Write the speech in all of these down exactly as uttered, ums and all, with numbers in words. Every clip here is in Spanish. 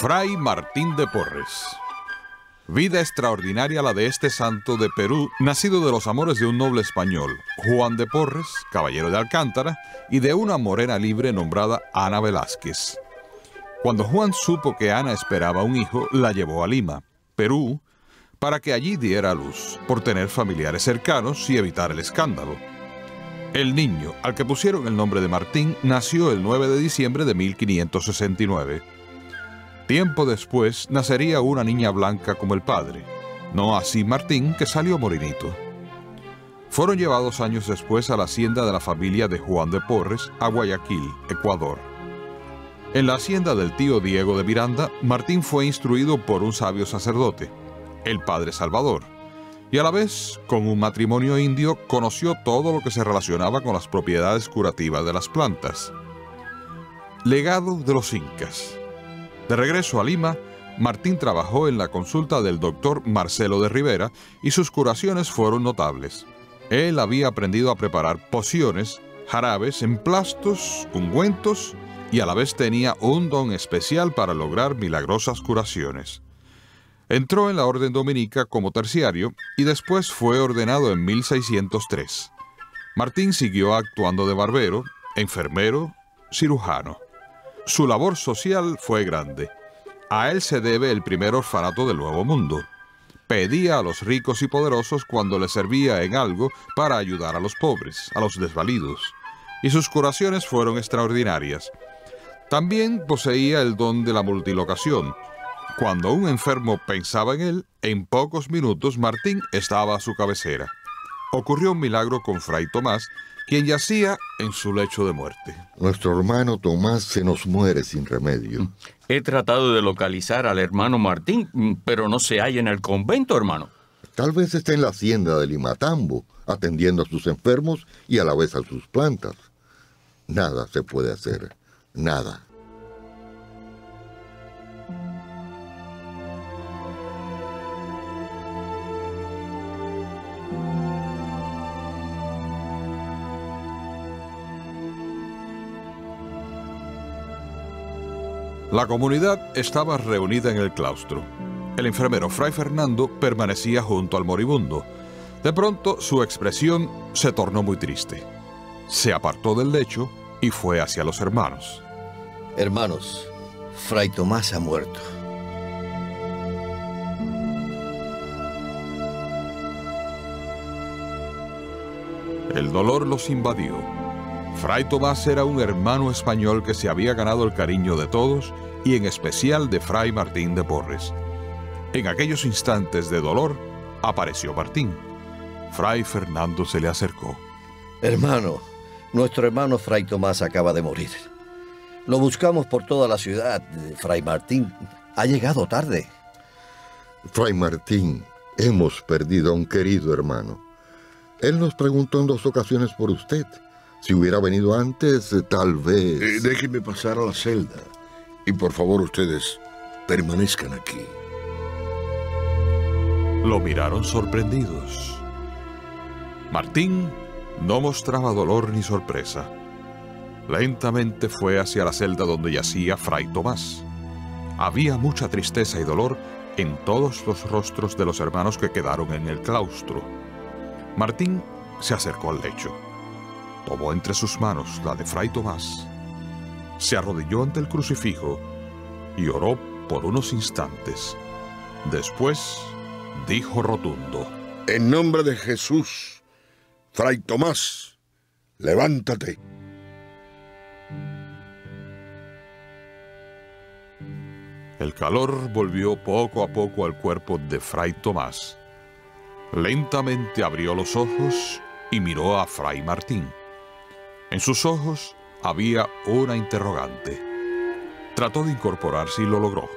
Fray Martín de Porres. Vida extraordinaria la de este santo de Perú, nacido de los amores de un noble español, Juan de Porres, caballero de Alcántara, y de una morena libre nombrada Ana Velázquez. Cuando Juan supo que Ana esperaba un hijo, la llevó a Lima, Perú, para que allí diera a luz, por tener familiares cercanos y evitar el escándalo. El niño, al que pusieron el nombre de Martín, nació el nueve de diciembre de mil quinientos sesenta y nueve. Tiempo después, nacería una niña blanca como el padre, no así Martín, que salió morenito. Fueron llevados años después a la hacienda de la familia de Juan de Porres, a Guayaquil, Ecuador. En la hacienda del tío Diego de Miranda, Martín fue instruido por un sabio sacerdote, el padre Salvador, y a la vez, con un matrimonio indio, conoció todo lo que se relacionaba con las propiedades curativas de las plantas. Legado de los incas. De regreso a Lima, Martín trabajó en la consulta del doctor Marcelo de Rivera y sus curaciones fueron notables. Él había aprendido a preparar pociones, jarabes, emplastos, ungüentos y a la vez tenía un don especial para lograr milagrosas curaciones. Entró en la Orden Dominica como terciario y después fue ordenado en mil seiscientos tres. Martín siguió actuando de barbero, enfermero, cirujano. Su labor social fue grande. A él se debe el primer orfanato del Nuevo Mundo. Pedía a los ricos y poderosos cuando les servía en algo para ayudar a los pobres, a los desvalidos. Y sus curaciones fueron extraordinarias. También poseía el don de la multilocación. Cuando un enfermo pensaba en él, en pocos minutos Martín estaba a su cabecera. Ocurrió un milagro con Fray Tomás, quien yacía en su lecho de muerte. Nuestro hermano Tomás se nos muere sin remedio. He tratado de localizar al hermano Martín, pero no se halla en el convento, hermano. Tal vez esté en la hacienda de Limatambo, atendiendo a sus enfermos y a la vez a sus plantas. Nada se puede hacer, nada. La comunidad estaba reunida en el claustro. El enfermero Fray Fernando permanecía junto al moribundo. De pronto, su expresión se tornó muy triste. Se apartó del lecho y fue hacia los hermanos. Hermanos, Fray Tomás ha muerto. El dolor los invadió. Fray Tomás era un hermano español que se había ganado el cariño de todos y en especial de Fray Martín de Porres. En aquellos instantes de dolor apareció Martín. Fray Fernando se le acercó. Hermano, nuestro hermano Fray Tomás acaba de morir. Lo buscamos por toda la ciudad. Fray Martín ha llegado tarde. Fray Martín, hemos perdido a un querido hermano. Él nos preguntó en dos ocasiones por usted. Si hubiera venido antes, tal vez... Eh, déjenme pasar a la celda. Y por favor, ustedes, permanezcan aquí. Lo miraron sorprendidos. Martín no mostraba dolor ni sorpresa. Lentamente fue hacia la celda donde yacía Fray Tomás. Había mucha tristeza y dolor en todos los rostros de los hermanos que quedaron en el claustro. Martín se acercó al lecho. Tomó entre sus manos la de Fray Tomás, se arrodilló ante el crucifijo y oró por unos instantes. Después dijo rotundo: En nombre de Jesús, Fray Tomás, levántate. El calor volvió poco a poco al cuerpo de Fray Tomás. Lentamente abrió los ojos y miró a Fray Martín. En sus ojos había una interrogante. Trató de incorporarse y lo logró.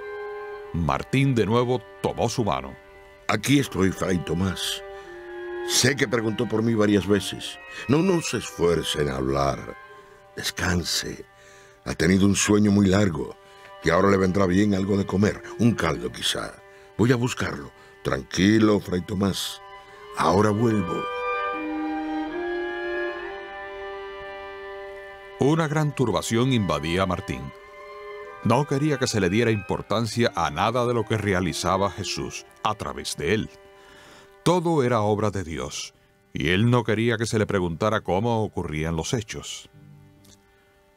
Martín de nuevo tomó su mano. Aquí estoy, Fray Tomás. Sé que preguntó por mí varias veces. No, no se esfuerce en hablar. Descanse. Ha tenido un sueño muy largo y ahora le vendrá bien algo de comer. Un caldo quizá. Voy a buscarlo. Tranquilo, Fray Tomás. Ahora vuelvo. Una gran turbación invadía a Martín. No quería que se le diera importancia a nada de lo que realizaba Jesús a través de él. Todo era obra de Dios, y él no quería que se le preguntara cómo ocurrían los hechos.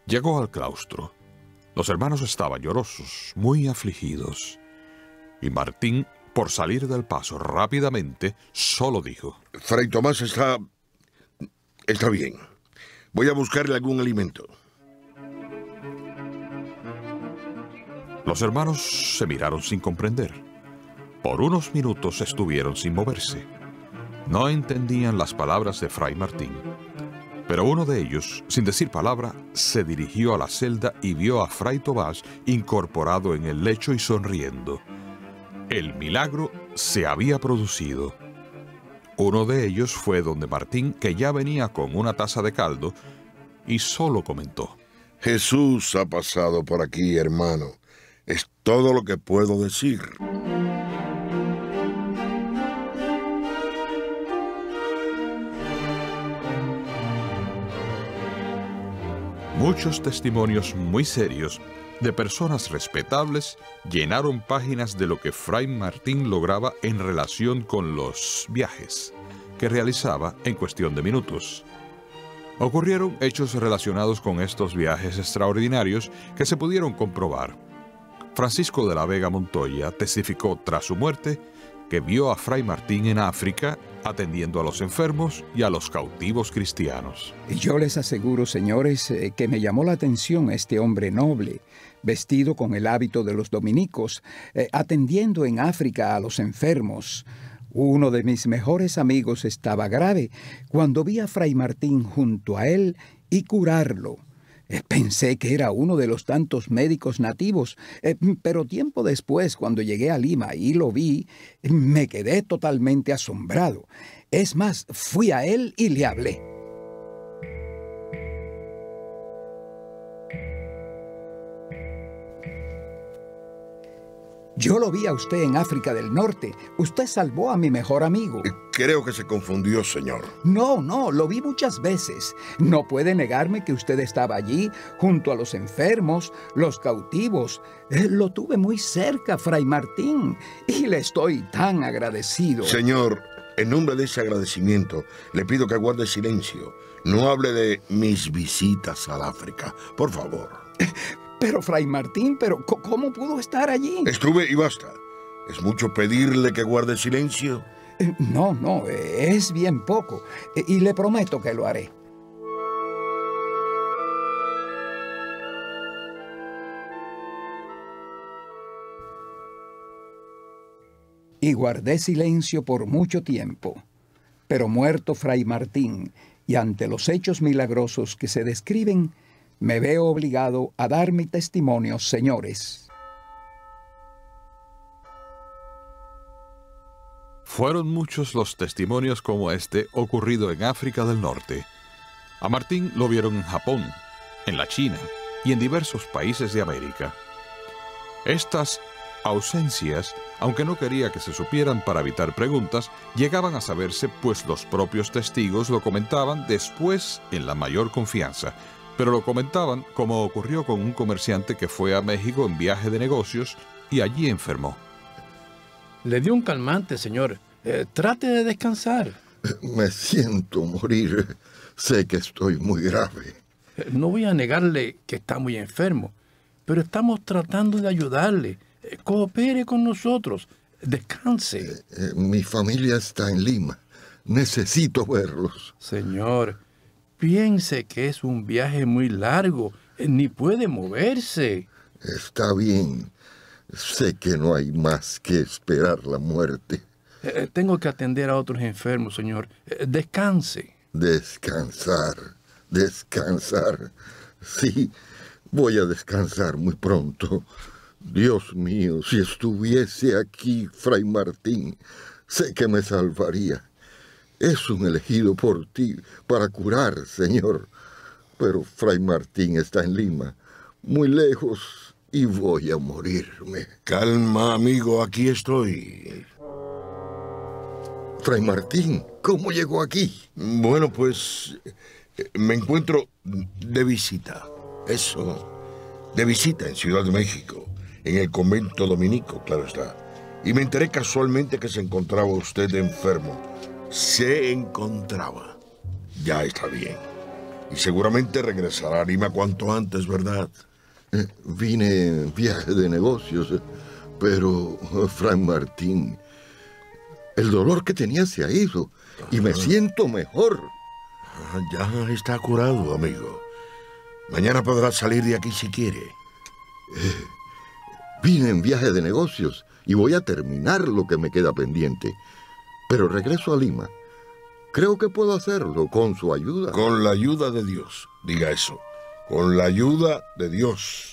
Llegó al claustro. Los hermanos estaban llorosos, muy afligidos, y Martín, por salir del paso rápidamente, solo dijo: Fray Tomás está... está bien. Voy a buscarle algún alimento. Los hermanos se miraron sin comprender. Por unos minutos estuvieron sin moverse. No entendían las palabras de Fray Martín. Pero uno de ellos, sin decir palabra, se dirigió a la celda y vio a Fray Tomás incorporado en el lecho y sonriendo. El milagro se había producido. Uno de ellos fue donde Martín, que ya venía con una taza de caldo, y solo comentó: Jesús ha pasado por aquí, hermano. Es todo lo que puedo decir. Muchos testimonios muy serios de personas respetables llenaron páginas de lo que Fray Martín lograba en relación con los viajes que realizaba en cuestión de minutos. Ocurrieron hechos relacionados con estos viajes extraordinarios que se pudieron comprobar. Francisco de la Vega Montoya testificó tras su muerte que vio a Fray Martín en África atendiendo a los enfermos y a los cautivos cristianos. Yo les aseguro, señores, que me llamó la atención este hombre noble, vestido con el hábito de los dominicos, eh, atendiendo en África a los enfermos. Uno de mis mejores amigos estaba grave cuando vi a Fray Martín junto a él y curarlo. Pensé que era uno de los tantos médicos nativos, eh, pero tiempo después, cuando llegué a Lima y lo vi, me quedé totalmente asombrado. Es más, fui a él y le hablé. Yo lo vi a usted en África del Norte. Usted salvó a mi mejor amigo. Creo que se confundió, señor. No, no, lo vi muchas veces. No puede negarme que usted estaba allí, junto a los enfermos, los cautivos. Lo tuve muy cerca, Fray Martín, y le estoy tan agradecido. Señor, en nombre de ese agradecimiento, le pido que guarde silencio. No hable de mis visitas al África, por favor. Pero, Fray Martín, pero ¿cómo pudo estar allí? Estuve y basta. ¿Es mucho pedirle que guarde silencio? No, no, es bien poco. Y le prometo que lo haré. Y guardé silencio por mucho tiempo. Pero muerto Fray Martín, y ante los hechos milagrosos que se describen, me veo obligado a dar mi testimonio, señores. Fueron muchos los testimonios como este ocurrido en África del Norte. A Martín lo vieron en Japón, en la China y en diversos países de América. Estas ausencias, aunque no quería que se supieran para evitar preguntas, llegaban a saberse, pues los propios testigos lo comentaban después en la mayor confianza. Pero lo comentaban como ocurrió con un comerciante que fue a México en viaje de negocios y allí enfermó. Le dio un calmante, señor. Eh, trate de descansar. Me siento morir. Sé que estoy muy grave. Eh, no voy a negarle que está muy enfermo, pero estamos tratando de ayudarle. Eh, coopere con nosotros. Descanse. Eh, eh, mi familia está en Lima. Necesito verlos. Señor, piense que es un viaje muy largo, ni puede moverse. Está bien. Sé que no hay más que esperar la muerte. Eh, tengo que atender a otros enfermos, señor. Eh, descanse. Descansar, descansar. Sí, voy a descansar muy pronto. Dios mío, si estuviese aquí Fray Martín, sé que me salvaría. Es un elegido por ti para curar, señor. Pero Fray Martín está en Lima, muy lejos, y voy a morirme. Calma, amigo, aquí estoy. Fray Martín, ¿cómo llegó aquí? Bueno, pues me encuentro de visita. Eso, de visita en Ciudad de México, en el convento dominico, claro está, y me enteré casualmente que se encontraba usted enfermo. Se encontraba. Ya está bien. Y seguramente regresará a Lima cuanto antes, ¿verdad? Eh, vine en viaje de negocios, pero, Fray Martín, el dolor que tenía se ha ido, ajá, y me siento mejor. Ah, ya está curado, amigo. Mañana podrá salir de aquí si quiere. Eh, vine en viaje de negocios y voy a terminar lo que me queda pendiente. Pero regreso a Lima. Creo que puedo hacerlo con su ayuda. Con la ayuda de Dios, diga eso. Con la ayuda de Dios.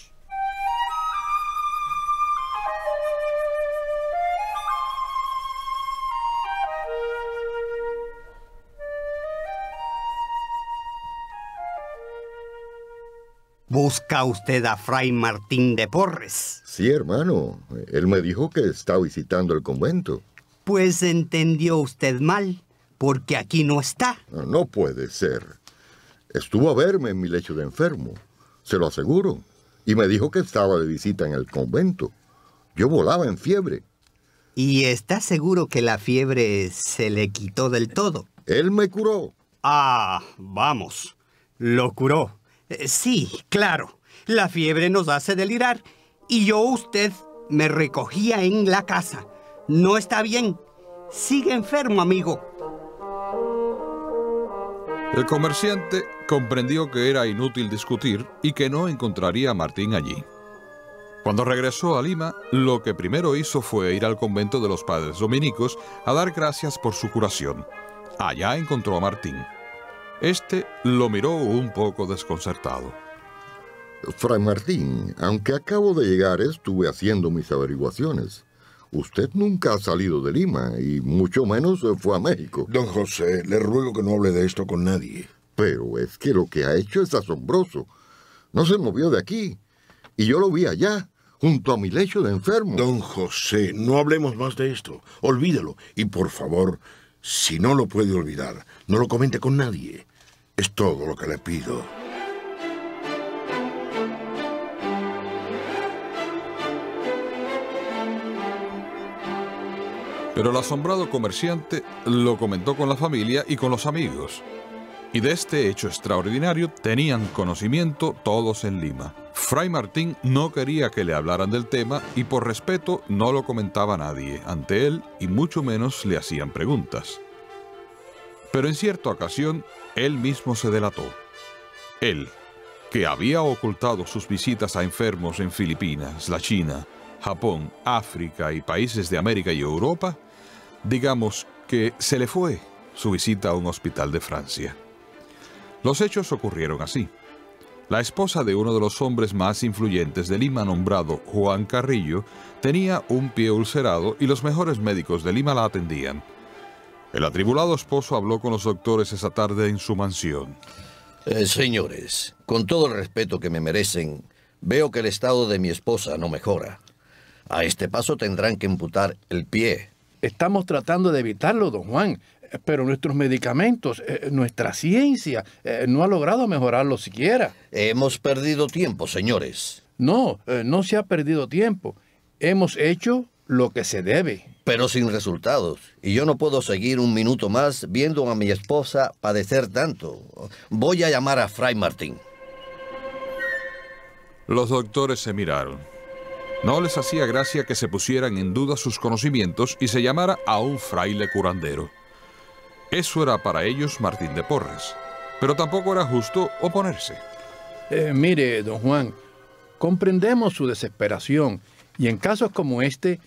¿Busca usted a Fray Martín de Porres? Sí, hermano. Él me dijo que está visitando el convento. Pues entendió usted mal, porque aquí no está. No, no puede ser. Estuvo a verme en mi lecho de enfermo, se lo aseguro, y me dijo que estaba de visita en el convento. Yo volaba en fiebre. ¿Y está seguro que la fiebre se le quitó del todo? Él me curó. Ah, vamos, lo curó. Sí, claro. La fiebre nos hace delirar. Y yo, usted, me recogía en la casa. No está bien. Sigue enfermo, amigo. El comerciante comprendió que era inútil discutir y que no encontraría a Martín allí. Cuando regresó a Lima, lo que primero hizo fue ir al convento de los padres dominicos a dar gracias por su curación. Allá encontró a Martín. Este lo miró un poco desconcertado. Fray Martín, aunque acabo de llegar, estuve haciendo mis averiguaciones. Usted nunca ha salido de Lima y mucho menos fue a México. Don José, le ruego que no hable de esto con nadie. Pero es que lo que ha hecho es asombroso. No se movió de aquí y yo lo vi allá, junto a mi lecho de enfermo. Don José, no hablemos más de esto. Olvídalo y, por favor, si no lo puede olvidar, no lo comente con nadie. Es todo lo que le pido. Pero el asombrado comerciante lo comentó con la familia y con los amigos. Y de este hecho extraordinario tenían conocimiento todos en Lima. Fray Martín no quería que le hablaran del tema y por respeto no lo comentaba nadie ante él y mucho menos le hacían preguntas. Pero en cierta ocasión, él mismo se delató. Él, que había ocultado sus visitas a enfermos en Filipinas, la China, Japón, África y países de América y Europa, digamos que se le fue su visita a un hospital de Francia. Los hechos ocurrieron así. La esposa de uno de los hombres más influyentes de Lima, nombrado Juan Carrillo, tenía un pie ulcerado y los mejores médicos de Lima la atendían. El atribulado esposo habló con los doctores esa tarde en su mansión. Eh, señores, con todo el respeto que me merecen, veo que el estado de mi esposa no mejora. A este paso tendrán que amputar el pie. Estamos tratando de evitarlo, don Juan, pero nuestros medicamentos, eh, nuestra ciencia, eh, no ha logrado mejorarlo siquiera. Hemos perdido tiempo, señores. No, eh, no se ha perdido tiempo. Hemos hecho lo que se debe. Pero sin resultados. Y yo no puedo seguir un minuto más viendo a mi esposa padecer tanto. Voy a llamar a Fray Martín. Los doctores se miraron. No les hacía gracia que se pusieran en duda sus conocimientos y se llamara a un fraile curandero. Eso era para ellos Martín de Porres. Pero tampoco era justo oponerse. Eh, mire, don Juan, comprendemos su desesperación. Y en casos como este,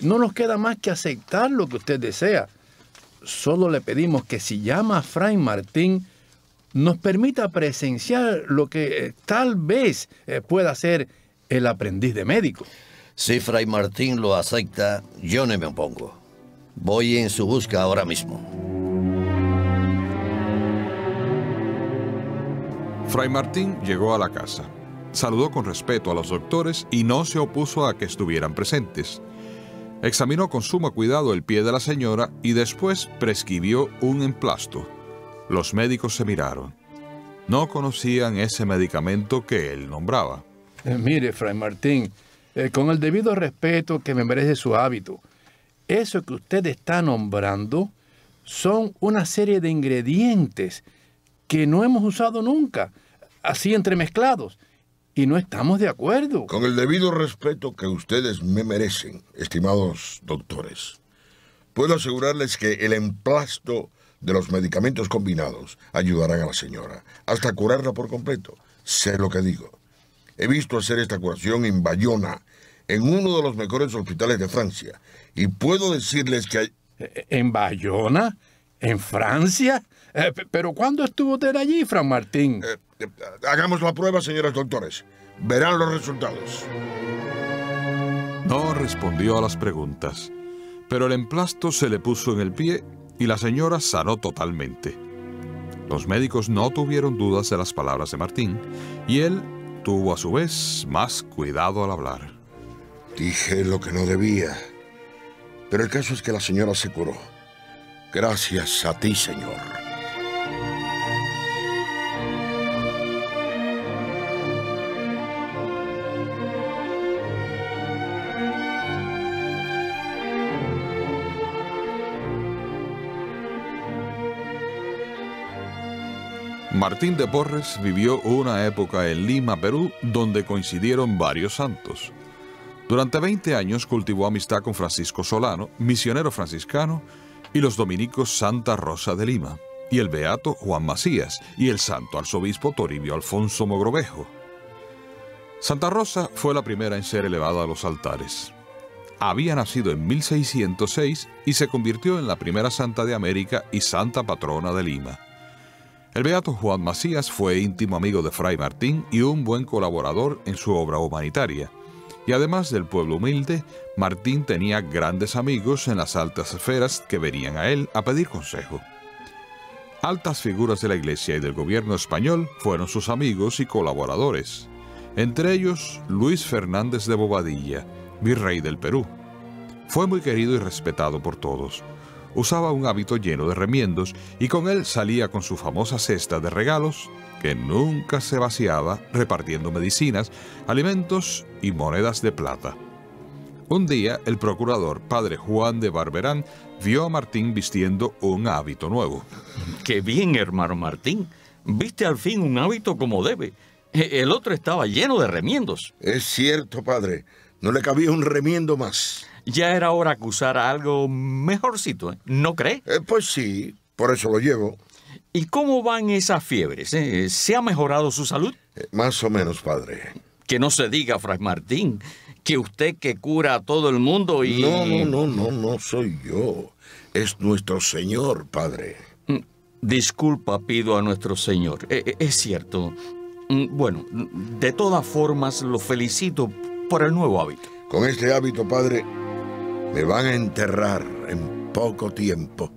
no nos queda más que aceptar lo que usted desea. Solo le pedimos que si llama a Fray Martín, nos permita presenciar lo que eh, tal vez eh, pueda ser el aprendiz de médico. Si Fray Martín lo acepta, yo no me opongo. Voy en su busca ahora mismo. Fray Martín llegó a la casa. Saludó con respeto a los doctores y no se opuso a que estuvieran presentes. Examinó con sumo cuidado el pie de la señora y después prescribió un emplasto. Los médicos se miraron. No conocían ese medicamento que él nombraba. Eh, mire, Fray Martín, eh, con el debido respeto que me merece su hábito, eso que usted está nombrando son una serie de ingredientes que no hemos usado nunca, así entremezclados, y no estamos de acuerdo. Con el debido respeto que ustedes me merecen, estimados doctores, puedo asegurarles que el emplasto de los medicamentos combinados ayudarán a la señora hasta curarla por completo. Sé lo que digo. He visto hacer esta curación en Bayona, en uno de los mejores hospitales de Francia, y puedo decirles que hay... ¿En Bayona? ¿En Francia? Eh, ¿Pero cuándo estuvo usted allí, Fray Martín? Eh, eh, hagamos la prueba, señores doctores. Verán los resultados. No respondió a las preguntas, pero el emplasto se le puso en el pie y la señora sanó totalmente. Los médicos no tuvieron dudas de las palabras de Martín, y él tuvo a su vez más cuidado al hablar. Dije lo que no debía, pero el caso es que la señora se curó. Gracias a ti, Señor. Martín de Porres vivió una época en Lima, Perú, donde coincidieron varios santos. Durante veinte años cultivó amistad con Francisco Solano, misionero franciscano, y los dominicos Santa Rosa de Lima, y el beato Juan Macías, y el santo arzobispo Toribio Alfonso Mogrovejo. Santa Rosa fue la primera en ser elevada a los altares. Había nacido en mil seiscientos seis y se convirtió en la primera santa de América y santa patrona de Lima. El beato Juan Macías fue íntimo amigo de Fray Martín y un buen colaborador en su obra humanitaria. Y además del pueblo humilde, Martín tenía grandes amigos en las altas esferas que venían a él a pedir consejo. Altas figuras de la Iglesia y del gobierno español fueron sus amigos y colaboradores, entre ellos Luis Fernández de Bobadilla, virrey del Perú. Fue muy querido y respetado por todos. Usaba un hábito lleno de remiendos y con él salía con su famosa cesta de regalos, que nunca se vaciaba, repartiendo medicinas, alimentos y monedas de plata. Un día, el procurador, padre Juan de Barberán, vio a Martín vistiendo un hábito nuevo. ¡Qué bien, hermano Martín! Viste al fin un hábito como debe. El otro estaba lleno de remiendos. Es cierto, padre. No le cabía un remiendo más. Ya era hora de acusar a algo mejorcito, ¿eh? ¿No cree? Eh, pues sí, por eso lo llevo. ¿Y cómo van esas fiebres? Eh? ¿Se ha mejorado su salud? Eh, más o menos, padre. Que no se diga, Fray Martín, que usted que cura a todo el mundo y... No, no, no, no, no soy yo. Es nuestro Señor, padre. Disculpa pido a nuestro Señor. Eh, es cierto. Bueno, de todas formas, lo felicito por el nuevo hábito. Con este hábito, padre, me van a enterrar en poco tiempo.